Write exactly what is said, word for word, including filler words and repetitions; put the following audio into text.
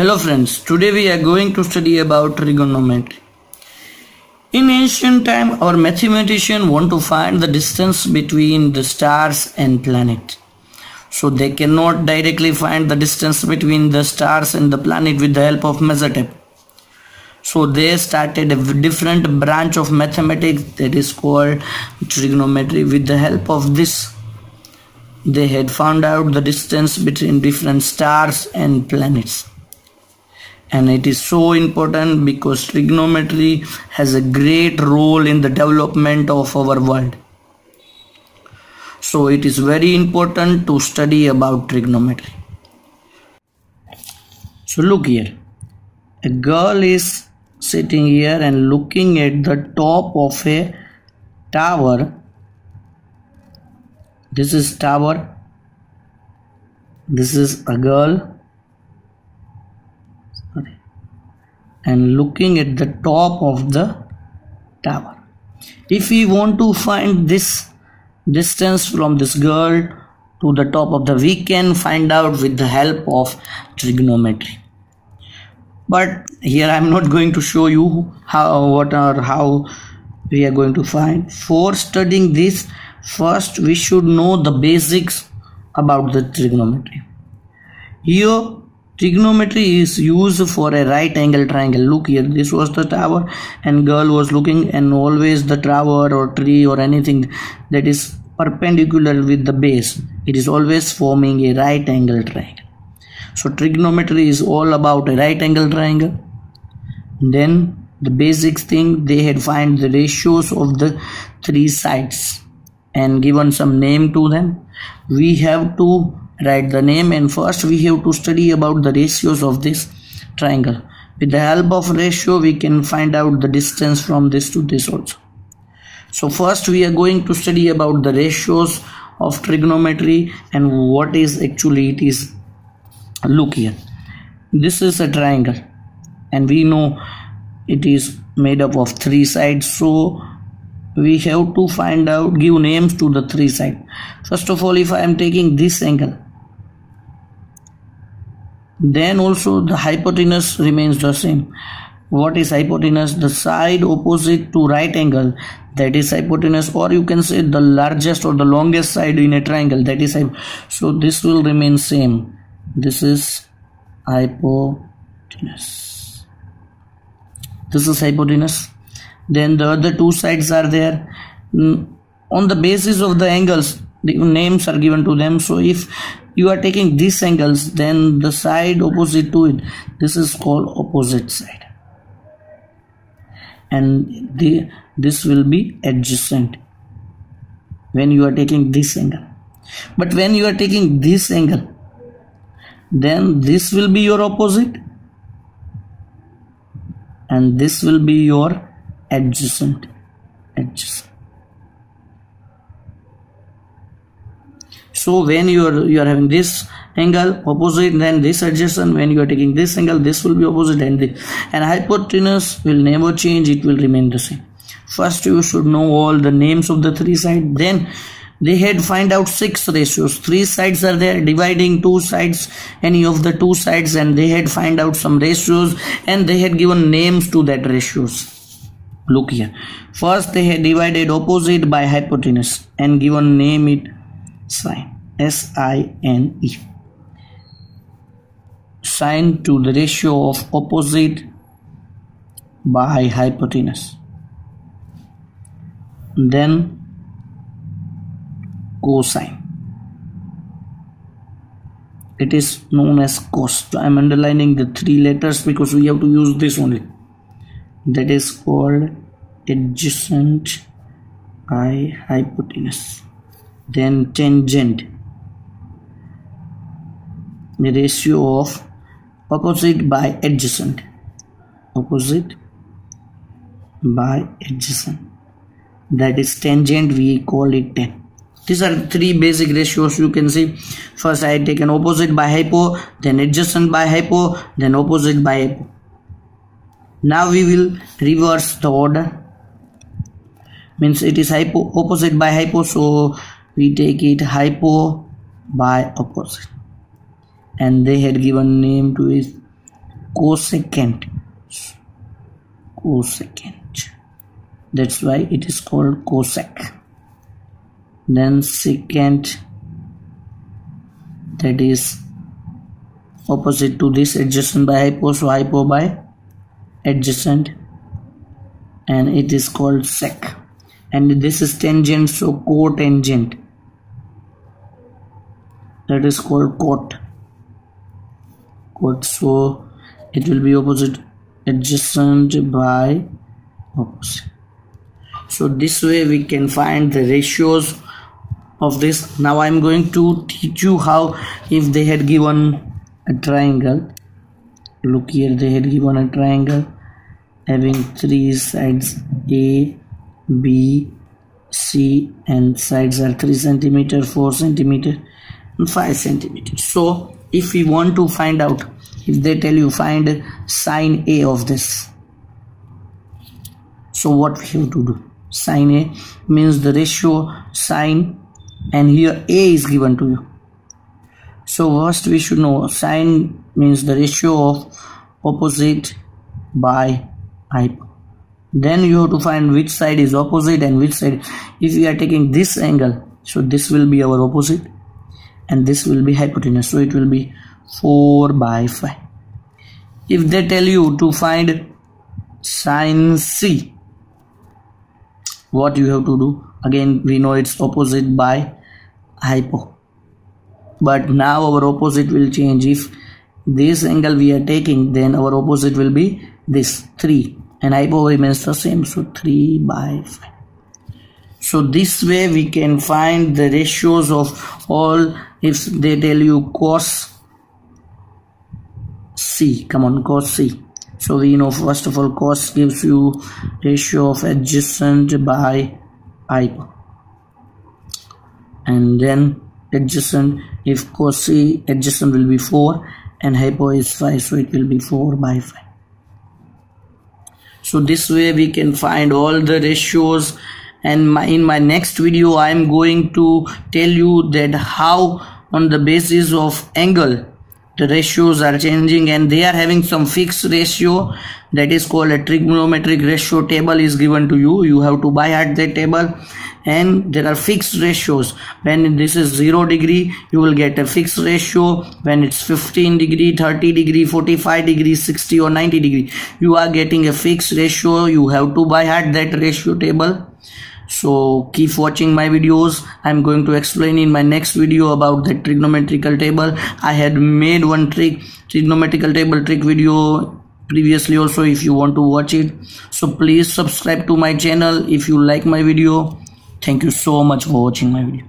Hello friends, today we are going to study about trigonometry. In ancient time, our mathematicians want to find the distance between the stars and planet. So they cannot directly find the distance between the stars and the planet with the help of measure tape. So they started a different branch of mathematics that is called trigonometry. With the help of this, they had found out the distance between different stars and planets. And it is so important because trigonometry has a great role in the development of our world. So it is very important to study about trigonometry. So look here. A girl is sitting here and looking at the top of a tower. This is tower. This is a girl. And looking at the top of the tower. If we want to find this distance from this girl to the top of the, we can find out with the help of trigonometry. But here I am not going to show you how what or how we are going to find. For studying this, first we should know the basics about the trigonometry. Here trigonometry is used for a right angle triangle. Look here, this was the tower and girl was looking, and always the tower or tree or anything that is perpendicular with the base, it is always forming a right angle triangle. So trigonometry is all about a right angle triangle. Then the basic thing, they had find the ratios of the three sides and given some name to them. We have to write the name, and first we have to study about the ratios of this triangle. With the help of ratio we can find out the distance from this to this also. So first we are going to study about the ratios of trigonometry and what is actually it is. Look here, this is a triangle and we know it is made up of three sides, so we have to find out, give names to the three sides. First of all, if I am taking this angle, then also the hypotenuse remains the same. What is hypotenuse? The side opposite to right angle, that is hypotenuse, or you can say the largest or the longest side in a triangle, that is hypotenuse. So this will remain same. This is hypotenuse. This is hypotenuse. Then the other two sides are there. On the basis of the angles, the names are given to them. So if you are taking these angles, then the side opposite to it, this is called opposite side, and the this will be adjacent when you are taking this angle. But when you are taking this angle, then this will be your opposite and this will be your adjacent adjacent. So when you are you are having this angle opposite, then this adjacent. When you are taking this angle, this will be opposite and this, and hypotenuse will never change, it will remain the same. First you should know all the names of the three sides. Then they had find out six ratios. Three sides are there, dividing two sides, any of the two sides, and they had find out some ratios and they had given names to that ratios. Look here, first they had divided opposite by hypotenuse and given name it sine, S I N E, sine to the ratio of opposite by hypotenuse. Then cosine, it is known as cos. So I am underlining the three letters because we have to use this only. That is called adjacent by hypotenuse. Then tangent, the ratio of opposite by adjacent, opposite by adjacent, that is tangent, we call it tan. These are three basic ratios. You can see, first I take an opposite by hypo, then adjacent by hypo, then opposite by hypo. Now we will reverse the order, means it is hypo opposite by hypo, so we take it hypo by opposite, and they had given name to it cosecant, cosecant, that's why it is called cosec. Then secant, that is opposite to this, adjacent by hypo, so hypo by adjacent, and it is called sec. And this is tangent, so cotangent, that is called cot. Cot, so it will be opposite, adjacent by opposite. So this way we can find the ratios of this. Now I am going to teach you how, if they had given a triangle, look here, they had given a triangle having three sides A, B, C, and sides are three centimeters, four centimeters, and five centimeters. So if we want to find out, if they tell you find sine A of this, so what we have to do? Sine A means the ratio sine, and here A is given to you. So first we should know sine means the ratio of opposite by hypo. Then you have to find which side is opposite and which side. If we are taking this angle, so this will be our opposite and this will be hypotenuse, so it will be four by five. If they tell you to find sine C, what you have to do? Again, we know it's opposite by hypo, but now our opposite will change. If this angle we are taking, then our opposite will be this three, and hypo remains the same, so three by five. So this way we can find the ratios of all. If they tell you cos C, come on, cos C, so we know first of all cos gives you ratio of adjacent by hypo, and then adjacent, if cos C adjacent will be four and hypo is five, so it will be four by five. So this way we can find all the ratios, and my, in my next video I am going to tell you that how on the basis of angle the ratios are changing, and they are having some fixed ratio that is called a trigonometric ratio table is given to you. You have to buy at that table, and there are fixed ratios. When this is zero degree you will get a fixed ratio, when it's fifteen degree, thirty degree, forty-five degree, sixty or ninety degree, you are getting a fixed ratio. You have to buy at that ratio table. So keep watching my videos. I'm going to explain in my next video about the trigonometrical table. I had made one trick trigonometrical table trick video previously also, if you want to watch it. So please subscribe to my channel if you like my video. Thank you so much for watching my video.